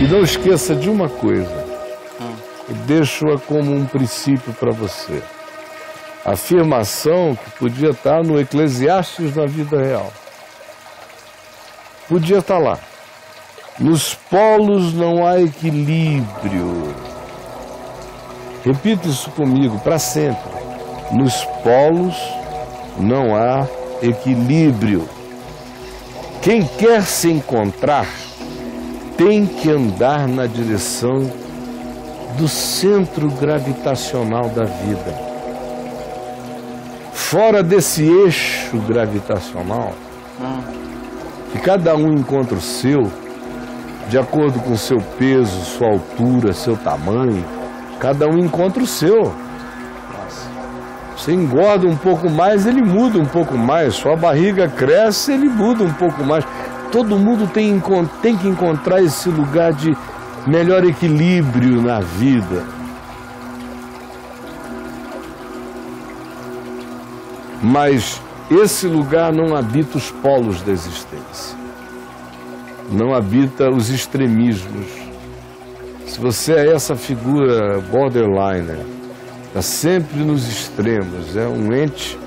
E não esqueça de uma coisa, deixo-a como um princípio para você. A afirmação que podia estar no Eclesiastes na vida real. Podia estar lá. Nos polos não há equilíbrio. Repita isso comigo para sempre. Nos polos não há equilíbrio. Quem quer se encontrar tem que andar na direção do centro gravitacional da vida. Fora desse eixo gravitacional, que cada um encontra o seu, de acordo com seu peso, sua altura, seu tamanho, cada um encontra o seu. Você engorda um pouco mais, ele muda um pouco mais. Sua barriga cresce, ele muda um pouco mais. Todo mundo tem que encontrar esse lugar de melhor equilíbrio na vida. Mas esse lugar não habita os polos da existência. Não habita os extremismos. Se você é essa figura borderliner, está sempre nos extremos, é um ente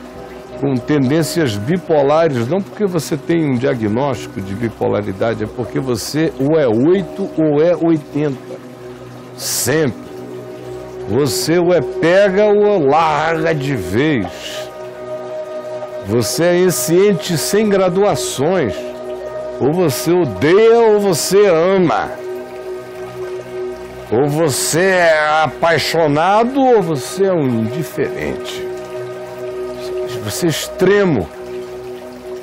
com tendências bipolares, não porque você tem um diagnóstico de bipolaridade, é porque você ou é 8 ou é 80. Sempre. Você ou é pega ou larga de vez. Você é esse ente sem graduações. Ou você odeia ou você ama. Ou você é apaixonado ou você é um indiferente. Você é extremo.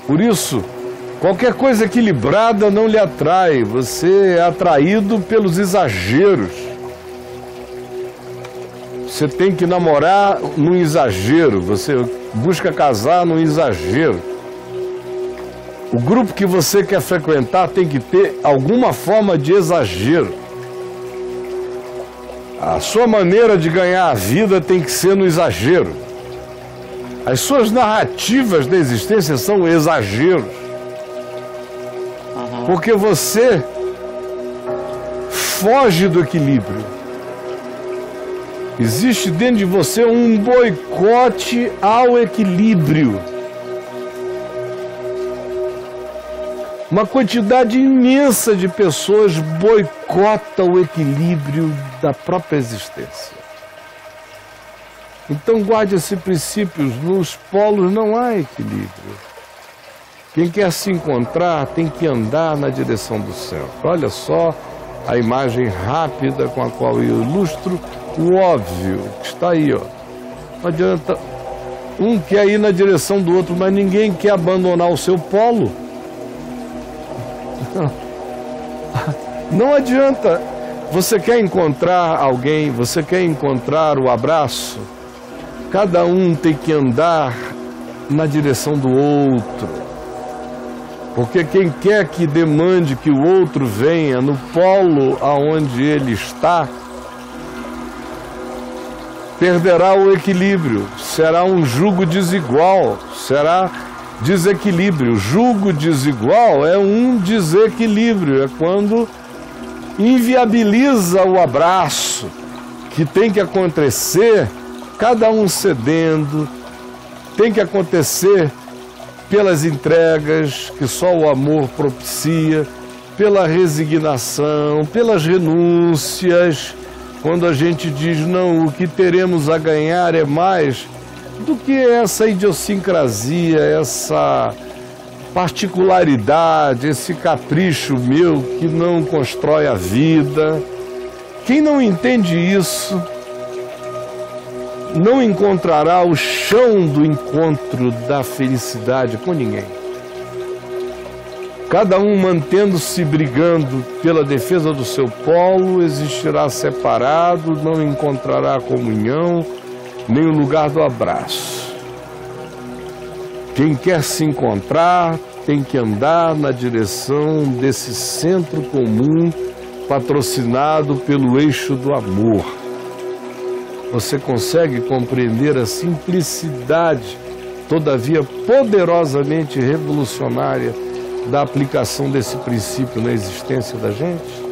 Por isso, qualquer coisa equilibrada não lhe atrai. Você é atraído pelos exageros. Você tem que namorar num exagero. Você busca casar num exagero. O grupo que você quer frequentar tem que ter alguma forma de exagero. A sua maneira de ganhar a vida tem que ser no exagero. As suas narrativas da existência são exageros. Porque você foge do equilíbrio. Existe dentro de você um boicote ao equilíbrio. Uma quantidade imensa de pessoas boicota o equilíbrio da própria existência. Então guarde esse princípio, nos polos não há equilíbrio. Quem quer se encontrar tem que andar na direção do centro. Olha só a imagem rápida com a qual eu ilustro o óbvio, que está aí, ó. Não adianta, um quer ir na direção do outro, mas ninguém quer abandonar o seu polo. Não adianta. Você quer encontrar alguém, você quer encontrar o abraço. Cada um tem que andar na direção do outro. Porque quem quer que demande que o outro venha no polo aonde ele está, perderá o equilíbrio. Será um jugo desigual, será desequilíbrio. Jugo desigual é um desequilíbrio, é quando inviabiliza o abraço que tem que acontecer, cada um cedendo, tem que acontecer pelas entregas que só o amor propicia, pela resignação, pelas renúncias, quando a gente diz não, o que teremos a ganhar é mais do que essa idiosincrasia, essa particularidade, esse capricho meu que não constrói a vida. Quem não entende isso não encontrará o chão do encontro da felicidade com ninguém. Cada um mantendo-se brigando pela defesa do seu polo, existirá separado, não encontrará a comunhão, nem o lugar do abraço. Quem quer se encontrar tem que andar na direção desse centro comum patrocinado pelo eixo do amor. Você consegue compreender a simplicidade, todavia poderosamente revolucionária, da aplicação desse princípio na existência da gente?